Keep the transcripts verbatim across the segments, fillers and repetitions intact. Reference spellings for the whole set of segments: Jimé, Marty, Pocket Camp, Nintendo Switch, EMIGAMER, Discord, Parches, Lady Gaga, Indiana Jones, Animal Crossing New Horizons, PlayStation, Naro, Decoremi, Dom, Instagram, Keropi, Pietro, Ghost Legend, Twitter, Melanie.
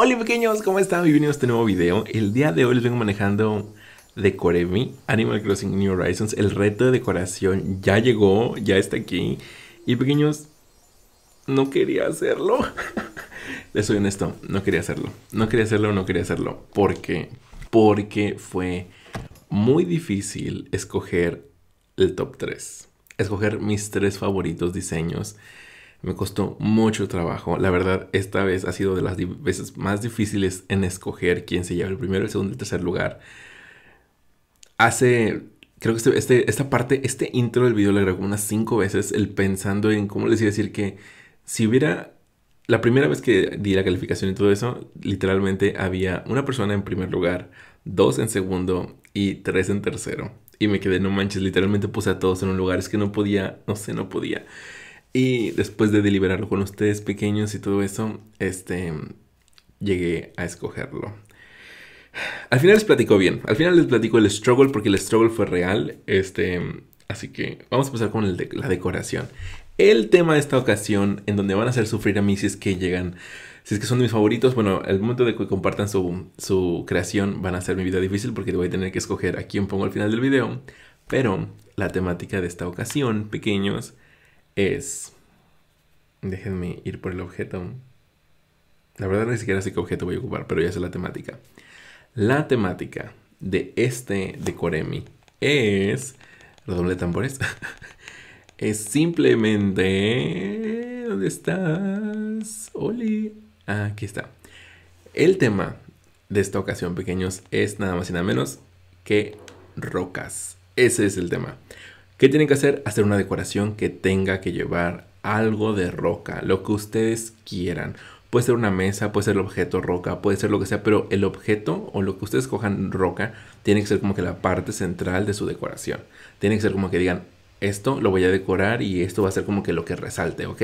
Hola pequeños, ¿cómo están? Bienvenidos a este nuevo video. El día de hoy les vengo manejando Decoremi, Animal Crossing New Horizons. El reto de decoración ya llegó, ya está aquí. Y pequeños, no quería hacerlo. Les soy honesto, no quería hacerlo. No quería hacerlo, no quería hacerlo. ¿Por qué? Porque fue muy difícil escoger el top tres. Escoger mis tres favoritos diseños. Me costó mucho trabajo. La verdad, esta vez ha sido de las veces más difíciles en escoger quién se lleva el primero, el segundo y el tercer lugar. Hace... Creo que este, este, esta parte, este intro del video lo grabé unas cinco veces. El pensando en cómo les iba a decir que si hubiera... La primera vez que di la calificación y todo eso, literalmente había una persona en primer lugar, dos en segundo y tres en tercero. Y me quedé, no manches, literalmente puse a todos en un lugar. Es que no podía, no sé, no podía. Y después de deliberarlo con ustedes pequeños y todo eso, este, llegué a escogerlo. Al final les platico bien. Al final les platico el struggle porque el struggle fue real. Este, así que vamos a empezar con el de la decoración. El tema de esta ocasión en donde van a hacer sufrir a mí si es que llegan... Si es que son de mis favoritos, bueno, al momento de que compartan su, su creación van a hacer mi vida difícil porque voy a tener que escoger a quién pongo al final del video. Pero la temática de esta ocasión, pequeños... es... Déjenme ir por el objeto. La verdad ni siquiera sé qué objeto voy a ocupar, pero ya sé la temática. La temática de este Decoremi es... Redoble de tambores. Es simplemente... ¿Dónde estás? Oli. Aquí está. El tema de esta ocasión, pequeños, es nada más y nada menos que rocas. Ese es el tema. ¿Qué tienen que hacer? Hacer una decoración que tenga que llevar algo de roca, lo que ustedes quieran. Puede ser una mesa, puede ser el objeto roca, puede ser lo que sea, pero el objeto o lo que ustedes cojan roca tiene que ser como que la parte central de su decoración. Tiene que ser como que digan, esto lo voy a decorar y esto va a ser como que lo que resalte, ¿ok?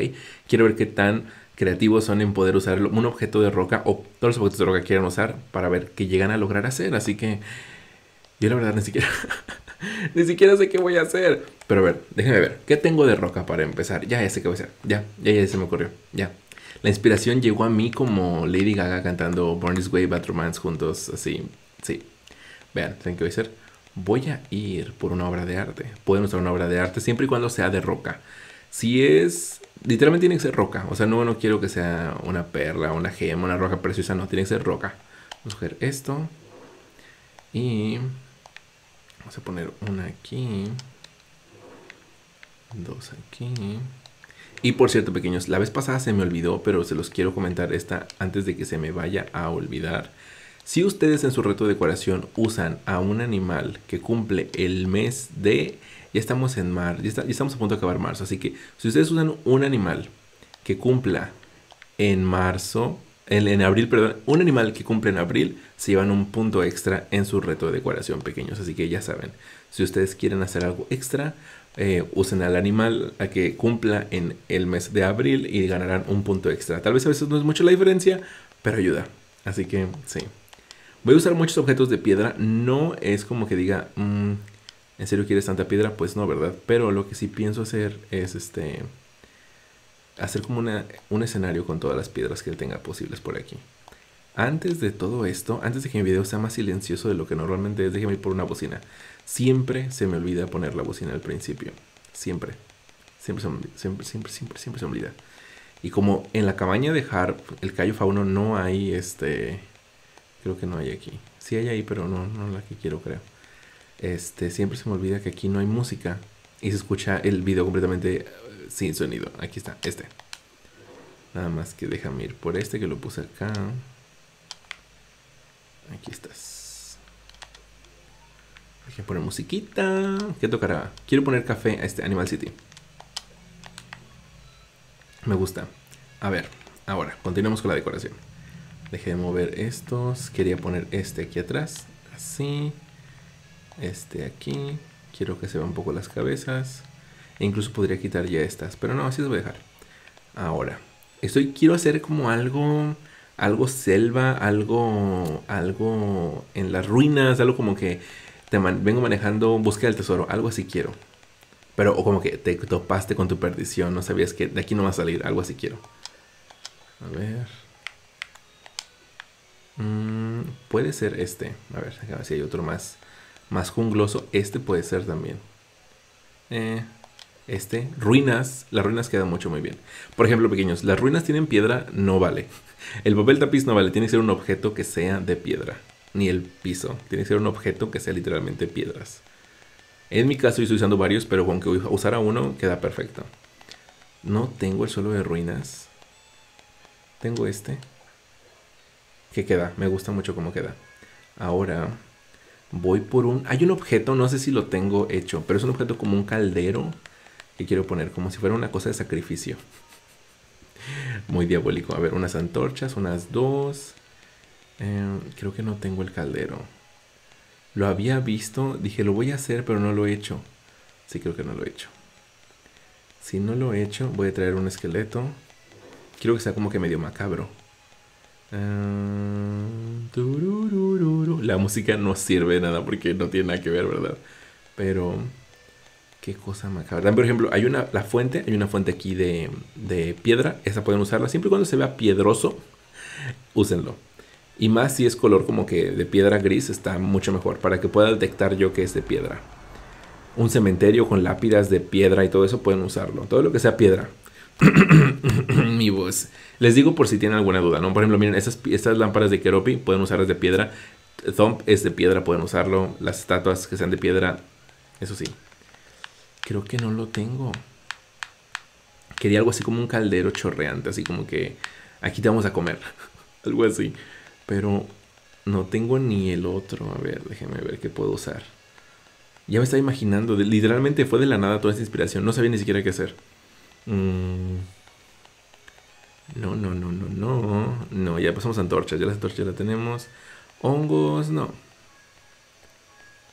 Quiero ver qué tan creativos son en poder usar un objeto de roca o todos los objetos de roca que quieran usar para ver qué llegan a lograr hacer. Así que yo la verdad ni siquiera... Ni siquiera sé qué voy a hacer. Pero a ver, déjenme ver. ¿Qué tengo de roca para empezar? Ya, ya sé qué voy a hacer. Ya, ya, ya se me ocurrió. Ya. La inspiración llegó a mí como Lady Gaga cantando Born This Way, Bad Romance juntos. Así, sí. Vean, ¿saben qué voy a hacer? Voy a ir por una obra de arte. Pueden usar una obra de arte siempre y cuando sea de roca. Si es... Literalmente tiene que ser roca. O sea, no, no quiero que sea una perla, una gema, una roca preciosa. No, tiene que ser roca. Vamos a coger esto. Y... Vamos a poner una aquí. Dos aquí. Y por cierto, pequeños, la vez pasada se me olvidó, pero se los quiero comentar esta antes de que se me vaya a olvidar. Si ustedes en su reto de decoración usan a un animal que cumple el mes de... Ya estamos en marzo, ya, ya estamos a punto de acabar marzo. Así que si ustedes usan un animal que cumpla en marzo... En, en abril, perdón, un animal que cumple en abril se llevan un punto extra en su reto de decoración, pequeños. Así que ya saben, si ustedes quieren hacer algo extra, eh, usen al animal a que cumpla en el mes de abril y ganarán un punto extra. Tal vez a veces no es mucho la diferencia, pero ayuda. Así que sí. Voy a usar muchos objetos de piedra. No es como que diga, mm, ¿en serio quieres tanta piedra? Pues no, ¿verdad? Pero lo que sí pienso hacer es este... hacer como una, un escenario con todas las piedras que tenga posibles por aquí. Antes de todo esto, antes de que mi video sea más silencioso de lo que normalmente es, déjenme ir por una bocina. Siempre se me olvida poner la bocina al principio. Siempre. Siempre, se me, siempre, siempre, siempre, siempre se me olvida. Y como en la cabaña de Harp, el Cayo Fauno, no hay este... Creo que no hay aquí. Sí hay ahí, pero no, no la que quiero, creo. Este, siempre se me olvida que aquí no hay música. Y se escucha el video completamente... sin sonido. Aquí está, este. Nada más que déjame ir por este que lo puse acá. Aquí estás. Hay que poner musiquita. ¿Qué tocará? Quiero poner café a este Animal City. Me gusta. A ver, ahora, continuamos con la decoración. Dejé de mover estos. Quería poner este aquí atrás. Así. Este aquí. Quiero que se vean un poco las cabezas. E incluso podría quitar ya estas, pero no, así las voy a dejar. Ahora, estoy, quiero hacer como algo, algo selva, algo, algo en las ruinas, algo como que te man, vengo manejando búsqueda del tesoro, algo así quiero. Pero o como que te topaste con tu perdición, no sabías que de aquí no va a salir, algo así quiero. A ver. Mm, puede ser este. A ver, a ver si hay otro más, más jungloso. Este puede ser también. Eh, este. Ruinas. Las ruinas quedan mucho muy bien. Por ejemplo, pequeños. Las ruinas tienen piedra. No vale. El papel tapiz no vale. Tiene que ser un objeto que sea de piedra. Ni el piso. Tiene que ser un objeto que sea literalmente piedras. En mi caso yo estoy usando varios, pero aunque usara uno queda perfecto. No tengo el suelo de ruinas. Tengo este. Que queda, me gusta mucho cómo queda. Ahora voy por un... Hay un objeto, no sé si lo tengo hecho, pero es un objeto como un caldero que quiero poner como si fuera una cosa de sacrificio. Muy diabólico. A ver, unas antorchas, unas dos. Eh, creo que no tengo el caldero. Lo había visto, dije lo voy a hacer, pero no lo he hecho. Sí, creo que no lo he hecho. Si no lo he hecho, voy a traer un esqueleto. Quiero que sea como que medio macabro. Uh, la música no sirve de nada porque no tiene nada que ver, ¿verdad? Pero qué cosa macabra. Por ejemplo, hay una la fuente, hay una fuente aquí de, de piedra. Esa pueden usarla siempre y cuando se vea piedroso. Úsenlo. Y más si es color como que de piedra gris, está mucho mejor para que pueda detectar yo que es de piedra. Un cementerio con lápidas de piedra y todo eso pueden usarlo. Todo lo que sea piedra. Mi voz. Les digo por si tienen alguna duda, ¿no? Por ejemplo, miren, esas, estas lámparas de Keropi pueden usarlas de piedra. Thump es de piedra, pueden usarlo. Las estatuas que sean de piedra, eso sí. Creo que no lo tengo. Quería algo así como un caldero chorreante, así como que aquí te vamos a comer. Algo así. Pero no tengo ni el otro. A ver, déjenme ver qué puedo usar. Ya me estaba imaginando. De, literalmente fue de la nada toda esta inspiración. No sabía ni siquiera qué hacer. Mm. No, no, no, no, no. No, ya pasamos antorchas. Ya las antorchas las tenemos. Hongos, no.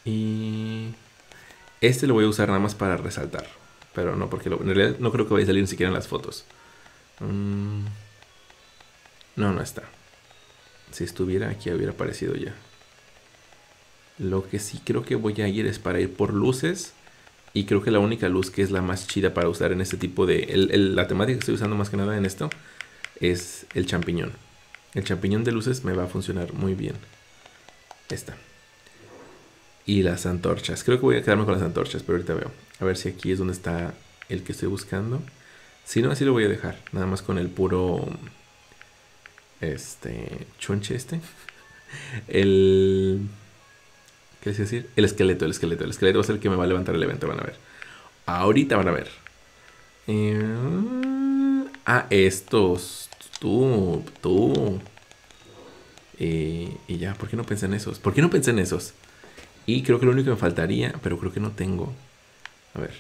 Y... este lo voy a usar nada más para resaltar. Pero no, porque lo, en realidad no creo que vaya a salir ni siquiera en las fotos. Mm. No, no está. Si estuviera aquí hubiera aparecido ya. Lo que sí creo que voy a ir es para ir por luces. Y creo que la única luz que es la más chida para usar en este tipo de... El, el, la temática que estoy usando más que nada en esto es el champiñón. El champiñón de luces me va a funcionar muy bien. Esta. Y las antorchas. Creo que voy a quedarme con las antorchas, pero ahorita veo. A ver si aquí es donde está el que estoy buscando. Si no, así lo voy a dejar. Nada más con el puro... Este... chonche este. El... ¿Qué les iba a decir? El esqueleto, el esqueleto. El esqueleto va a ser el que me va a levantar el evento, van a ver. Ahorita van a ver. Eh, ah, estos. Tú, tú. Eh, y ya, ¿por qué no pensé en esos? ¿Por qué no pensé en esos? Y creo que lo único que me faltaría, pero creo que no tengo. A ver.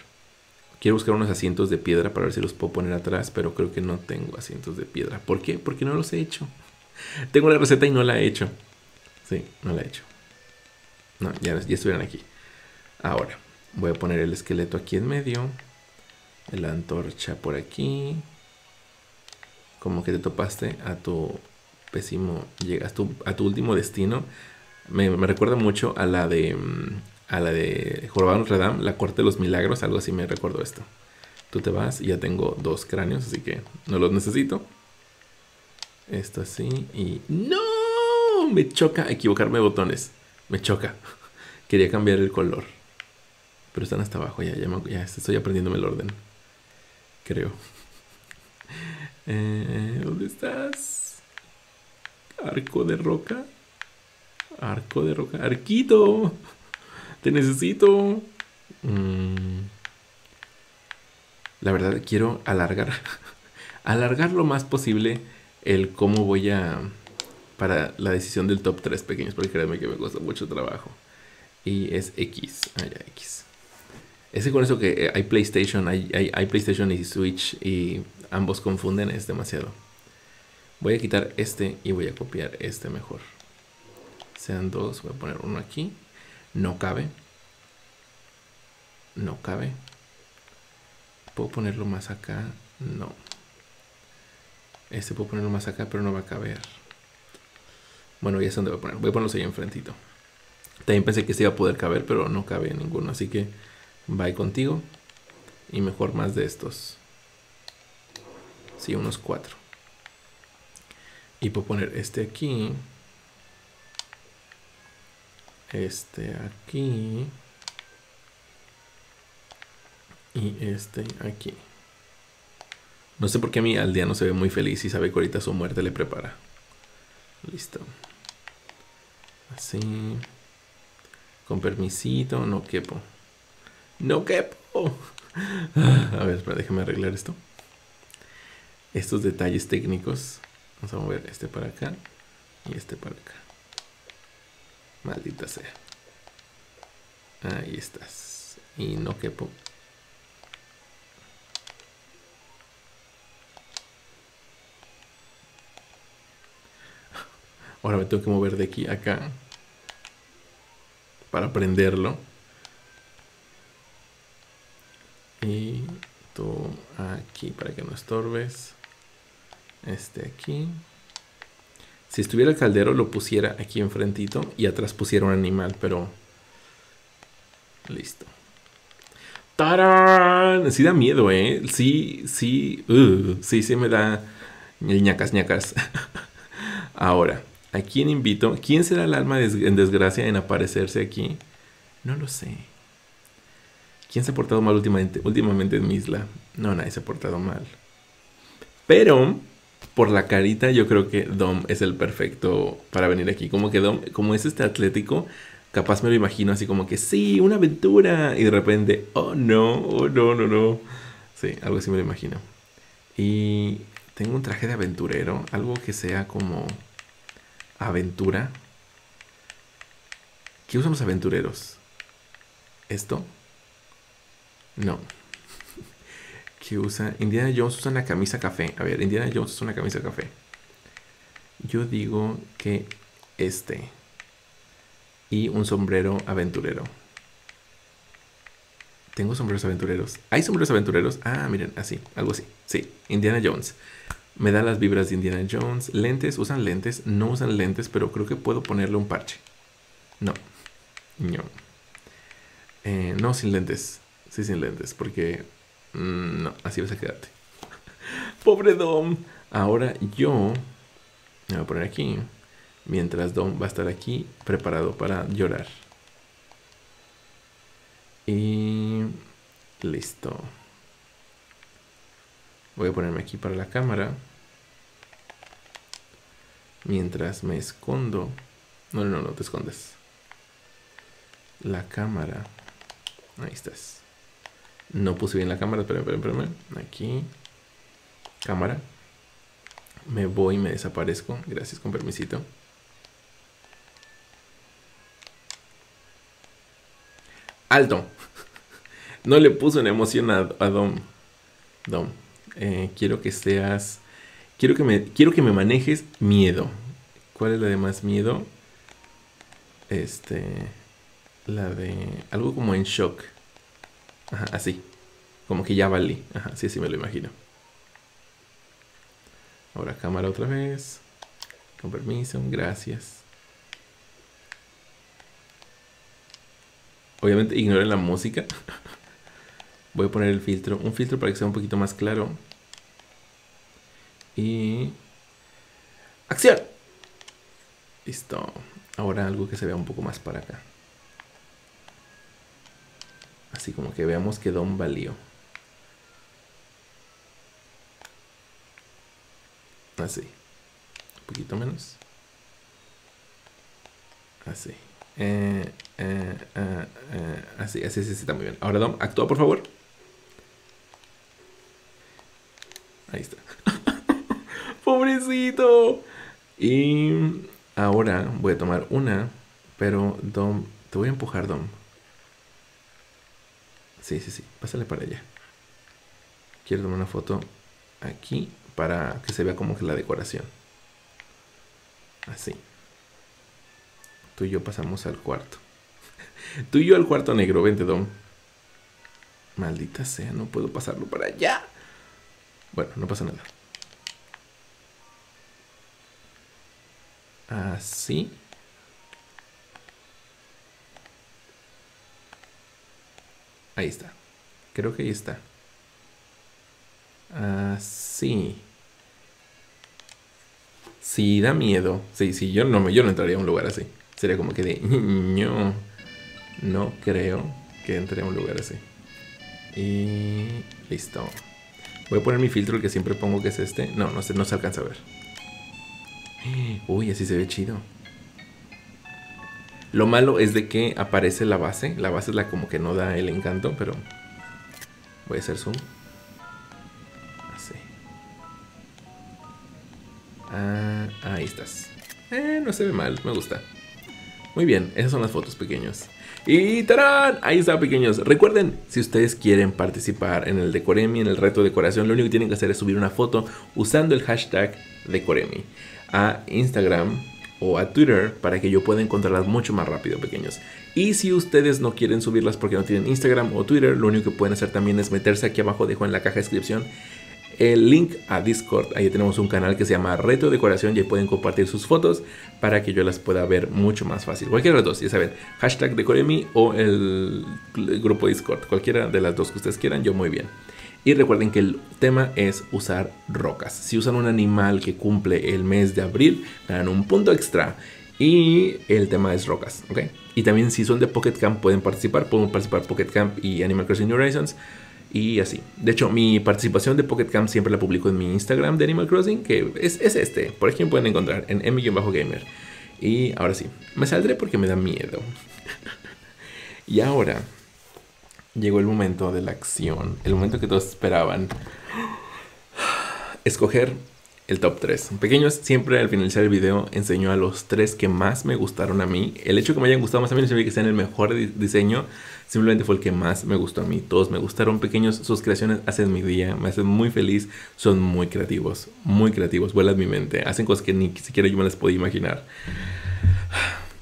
Quiero buscar unos asientos de piedra para ver si los puedo poner atrás, pero creo que no tengo asientos de piedra. ¿Por qué? Porque no los he hecho. Tengo la receta y no la he hecho. Sí, no la he hecho. No, ya, ya estuvieron aquí. Ahora, voy a poner el esqueleto aquí en medio. La antorcha por aquí. Como que te topaste a tu pésimo... Llegas tu, a tu último destino. Me, me recuerda mucho a la de... A la de Jorobado Notre Dame, la corte de los milagros. Algo así me recuerdo esto. Tú te vas y ya tengo dos cráneos, así que no los necesito. Esto así y... ¡No! Me choca equivocarme de botones. Me choca. Quería cambiar el color. Pero están hasta abajo ya. Ya, me, ya estoy aprendiéndome el orden. Creo. Eh, ¿Dónde estás? Arco de roca. Arco de roca. Arquito. Te necesito. Mm. La verdad quiero alargar. Alargar lo más posible el cómo voy a... para la decisión del top tres pequeños, porque créanme que me cuesta mucho trabajo. Y es X. Ah, ya, X. Es que con eso que eh, hay PlayStation, hay, hay, hay PlayStation y Switch y ambos confunden, es demasiado. Voy a quitar este y voy a copiar este mejor. Sean dos, voy a poner uno aquí. No cabe. No cabe. ¿Puedo ponerlo más acá? No. Este puedo ponerlo más acá, pero no va a caber. Bueno, ya sé dónde voy a poner. Voy a ponerlos ahí enfrentito. También pensé que este iba a poder caber, pero no cabe en ninguno. Así que bye contigo. Y mejor más de estos. Sí, unos cuatro. Y puedo poner este aquí. este aquí y este aquí. No sé por qué mi aldeano se ve muy feliz y sabe que ahorita su muerte le prepara. Listo. Así. Con permisito. No quepo. No quepo. A ver, espera, déjame arreglar esto. Estos detalles técnicos. Vamos a mover este para acá y este para acá. Maldita sea. Ahí estás. Y no quepo. Ahora me tengo que mover de aquí a acá para prenderlo. Y tú aquí para que no estorbes. Este aquí. Si estuviera el caldero lo pusiera aquí enfrentito y atrás pusiera un animal, pero... Listo. ¡Tarán! Sí da miedo, ¿eh? Sí, sí. Uh, sí, sí me da ñacas, ñacas. Ahora. ¿A quién invito? ¿Quién será el alma en desgracia en aparecerse aquí? No lo sé. ¿Quién se ha portado mal últimamente, últimamente en mi isla? No, nadie se ha portado mal. Pero, por la carita, yo creo que Dom es el perfecto para venir aquí. Como que Dom, como es este atlético, capaz me lo imagino así como que, sí, una aventura. Y de repente, oh no, oh no, no, no. Sí, algo así me lo imagino. Y tengo un traje de aventurero, algo que sea como... Aventura. ¿Qué usan los aventureros? ¿Esto? No. ¿Qué usa? Indiana Jones usa una camisa café. A ver, Indiana Jones usa una camisa café. Yo digo que este. Y un sombrero aventurero. Tengo sombreros aventureros. ¿Hay sombreros aventureros? Ah, miren, así, algo así. Sí, Indiana Jones. Me da las vibras de Indiana Jones. Lentes, usan lentes, no usan lentes, pero creo que puedo ponerle un parche. No. No. Eh, no, sin lentes. Sí, sin lentes, porque... Mmm, no, así vas a quedarte. ¡Pobre Dom! Ahora yo... Me voy a poner aquí. Mientras Dom va a estar aquí, preparado para llorar. Y... Listo. Voy a ponerme aquí para la cámara. Mientras me escondo. No, no, no, no te escondes. La cámara. Ahí estás. No puse bien la cámara. Espérame, espérame, espérame. Aquí. Cámara. Me voy y me desaparezco. Gracias, con permisito. ¡Alto! No le puso una emoción a, a Dom. Dom. Eh, quiero que seas... Quiero que, me, quiero que me manejes miedo. ¿Cuál es la de más miedo? Este... La de... Algo como en shock. Ajá, así. Como que ya valí. Ajá, sí, sí me lo imagino. Ahora cámara otra vez. Con permiso, gracias. Obviamente ignoren la música. Voy a poner el filtro, un filtro para que sea un poquito más claro. Y... ¡Acción! Listo. Ahora algo que se vea un poco más para acá. Así como que veamos que Dom valió. Así. Un poquito menos. Así. Eh, eh, eh, eh, así, así, así, está muy bien. Ahora Dom, actúa por favor. Ahí está. Pobrecito. Y ahora voy a tomar una. Pero Dom, te voy a empujar, Dom. Sí, sí, sí, pásale para allá. Quiero tomar una foto aquí para que se vea como que la decoración. Así. Tú y yo pasamos al cuarto. Tú y yo al cuarto negro. Vente, Dom. Maldita sea, no puedo pasarlo para allá. Bueno, no pasa nada. Así. Ahí está. Creo que ahí está. Así. Sí, da miedo. Sí, sí, yo no, yo no entraría a un lugar así. Sería como que de... No, no creo que entre a un lugar así. Y... listo. Voy a poner mi filtro, el que siempre pongo, que es este. No, no se, no se alcanza a ver. Uy, así se ve chido. Lo malo es de que aparece la base. La base es la como que no da el encanto, pero... voy a hacer zoom. Así. Ah, ahí estás. Eh, no se ve mal, me gusta. Muy bien, esas son las fotos, pequeños. Y ¡tarán! Ahí está, pequeños. Recuerden, si ustedes quieren participar en el Decoremi, en el reto de decoración, lo único que tienen que hacer es subir una foto usando el hashtag Decoremi a Instagram o a Twitter para que yo pueda encontrarlas mucho más rápido, pequeños. Y si ustedes no quieren subirlas porque no tienen Instagram o Twitter, lo único que pueden hacer también es meterse aquí abajo, dejo en la caja de descripción el link a Discord. Ahí tenemos un canal que se llama Reto Decoración y ahí pueden compartir sus fotos para que yo las pueda ver mucho más fácil. Cualquiera de las dos, ya saben, hashtag Decoremi o el, el grupo Discord. Cualquiera de las dos que ustedes quieran, yo muy bien. Y recuerden que el tema es usar rocas. Si usan un animal que cumple el mes de abril, ganan un punto extra. Y el tema es rocas, ¿ok? Y también si son de Pocket Camp pueden participar. Pueden participar Pocket Camp y Animal Crossing New Horizons. Y así. De hecho, mi participación de Pocket Camp siempre la publico en mi Instagram de Animal Crossing, que es, es este. Por aquí me pueden encontrar en EMIGAMER. Y ahora sí. Me saldré porque me da miedo. Y ahora... llegó el momento de la acción, el momento que todos esperaban. Escoger el top tres. Pequeños, siempre al finalizar el video enseño a los tres que más me gustaron a mí. El hecho que me hayan gustado más a mí no significa que sean el mejor diseño. Simplemente fue el que más me gustó a mí. Todos me gustaron, pequeños. Sus creaciones hacen mi día, me hacen muy feliz. Son muy creativos, muy creativos. Vuelan mi mente. Hacen cosas que ni siquiera yo me las podía imaginar.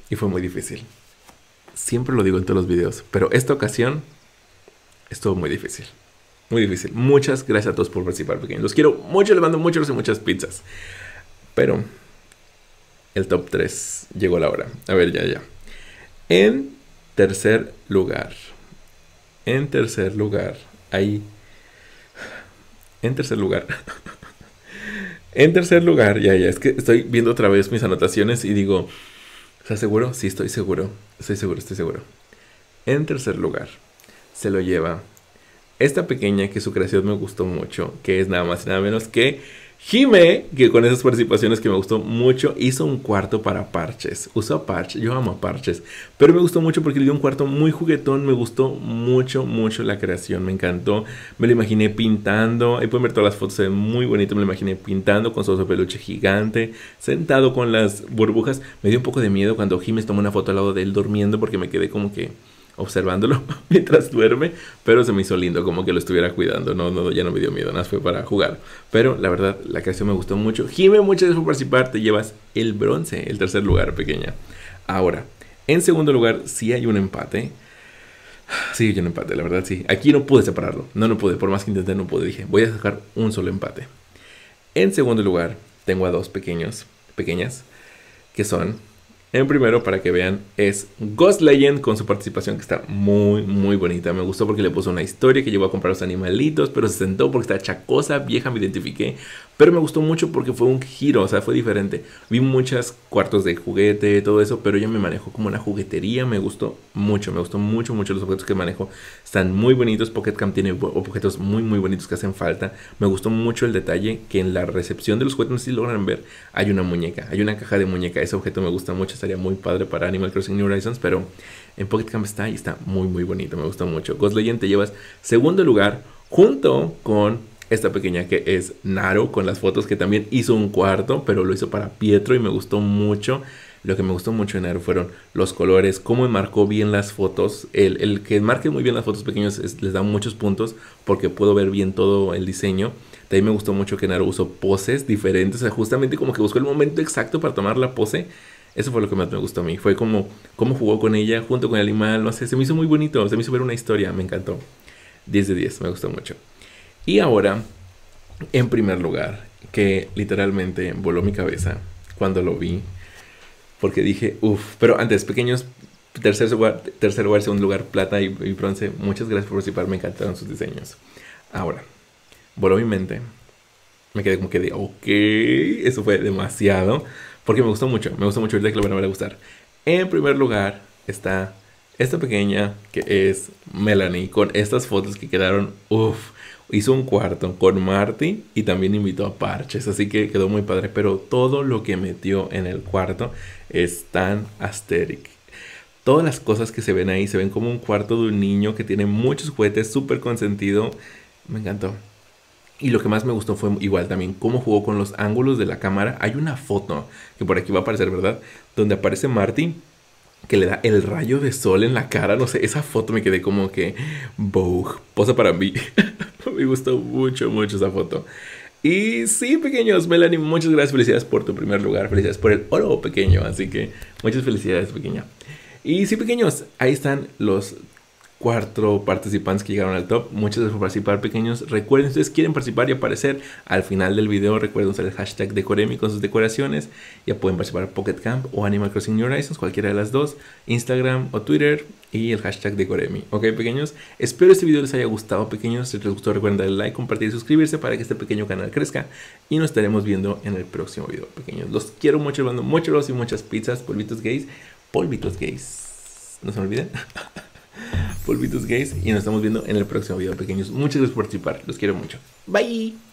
Y fue muy difícil. Siempre lo digo en todos los videos, pero esta ocasión... estuvo muy difícil, muy difícil. Muchas gracias a todos por participar, pequeños. Los quiero mucho, les mando muchos y muchas pizzas. Pero el top tres llegó la hora. A ver, ya, ya. En tercer lugar. En tercer lugar. Ahí. En tercer lugar. En tercer lugar, ya, ya. Es que estoy viendo otra vez mis anotaciones y digo, ¿estás seguro? Sí, estoy seguro. Estoy seguro, estoy seguro. En tercer lugar se lo lleva esta pequeña que su creación me gustó mucho, que es nada más y nada menos que Jimé, que con esas participaciones que me gustó mucho, hizo un cuarto para Parches. Usó Parches, yo amo Parches, pero me gustó mucho porque le dio un cuarto muy juguetón. Me gustó mucho, mucho la creación, me encantó. Me lo imaginé pintando, ahí pueden ver todas las fotos, se ven muy bonito. Me lo imaginé pintando con su oso peluche gigante, sentado con las burbujas. Me dio un poco de miedo cuando Jimé tomó una foto al lado de él durmiendo porque me quedé como que... observándolo mientras duerme, pero se me hizo lindo, como que lo estuviera cuidando. No, no, ya no me dio miedo, nada, fue para jugar. Pero la verdad, la creación me gustó mucho. Jimé, muchas gracias por participar, te llevas el bronce, el tercer lugar, pequeña. Ahora, en segundo lugar, sí hay un empate. Sí hay un empate, la verdad, sí. Aquí no pude separarlo, no, no pude, por más que intenté, no pude. Dije, voy a sacar un solo empate. En segundo lugar, tengo a dos pequeños, pequeñas, que son... en primero, para que vean, es Ghost Legend con su participación, que está muy, muy bonita. Me gustó porque le puso una historia que llegó a comprar los animalitos, pero se sentó porque está chacosa, vieja, me identifiqué. Pero me gustó mucho porque fue un giro, o sea, fue diferente. Vi muchos cuartos de juguete, todo eso, pero ella me manejó como una juguetería. Me gustó mucho, me gustó mucho, mucho los objetos que manejo. Están muy bonitos, Pocket Camp tiene objetos muy, muy bonitos que hacen falta. Me gustó mucho el detalle que en la recepción de los juguetes, no sé si logran ver, hay una muñeca, hay una caja de muñeca. Ese objeto me gusta mucho. Estaría muy padre para Animal Crossing New Horizons, pero en Pocket Camp está y está muy, muy bonito. Me gusta mucho. Ghost Legend, te llevas segundo lugar junto con esta pequeña que es Naro, con las fotos, que también hizo un cuarto, pero lo hizo para Pietro y me gustó mucho. Lo que me gustó mucho de Naro fueron los colores, cómo enmarcó bien las fotos. El, el que marque muy bien las fotos, pequeños, es, les da muchos puntos porque puedo ver bien todo el diseño. También me gustó mucho que Naro usó poses diferentes, o sea, justamente como que buscó el momento exacto para tomar la pose. Eso fue lo que más me gustó a mí. Fue como cómo jugó con ella, junto con el animal. No sé, se me hizo muy bonito. Se me hizo ver una historia. Me encantó. diez de diez. Me gustó mucho. Y ahora, en primer lugar, que literalmente voló mi cabeza cuando lo vi. Porque dije, uff. Pero antes, pequeños, tercer lugar, tercer lugar, segundo lugar, plata y, y bronce. Muchas gracias por participar. Me encantaron sus diseños. Ahora, voló mi mente. Me quedé como que de, ok. Eso fue demasiado. Porque me gustó mucho, me gustó mucho, ahorita que lo van a ver a gustar. En primer lugar está esta pequeña que es Melanie, con estas fotos que quedaron, uff, hizo un cuarto con Marty y también invitó a Parches, así que quedó muy padre, pero todo lo que metió en el cuarto es tan asteric. Todas las cosas que se ven ahí, se ven como un cuarto de un niño que tiene muchos juguetes, súper consentido, me encantó. Y lo que más me gustó fue igual también cómo jugó con los ángulos de la cámara. Hay una foto que por aquí va a aparecer, ¿verdad? Donde aparece Marty, que le da el rayo de sol en la cara. No sé, esa foto me quedé como que... Bug, posa para mí. Me gustó mucho, mucho esa foto. Y sí, pequeños, Melanie, muchas gracias. Felicidades por tu primer lugar. Felicidades por el oro, pequeño. Así que muchas felicidades, pequeña. Y sí, pequeños, ahí están los... cuatro participantes que llegaron al top. Muchas gracias por participar, pequeños. Recuerden, si ustedes quieren participar y aparecer al final del video, recuerden usar el hashtag Decoremi con sus decoraciones. Ya pueden participar en Pocket Camp o Animal Crossing New Horizons, cualquiera de las dos, Instagram o Twitter, y el hashtag Decoremi. Ok, pequeños, espero este video les haya gustado, pequeños. Si les gustó, recuerden darle like, compartir y suscribirse para que este pequeño canal crezca. Y nos estaremos viendo en el próximo video, pequeños. Los quiero mucho, les mando muchos besos y muchas pizzas. Polvitos gays, polvitos gays, no se me olviden. Polvitos gays, y nos estamos viendo en el próximo video, pequeños. Muchas gracias por participar, los quiero mucho. Bye.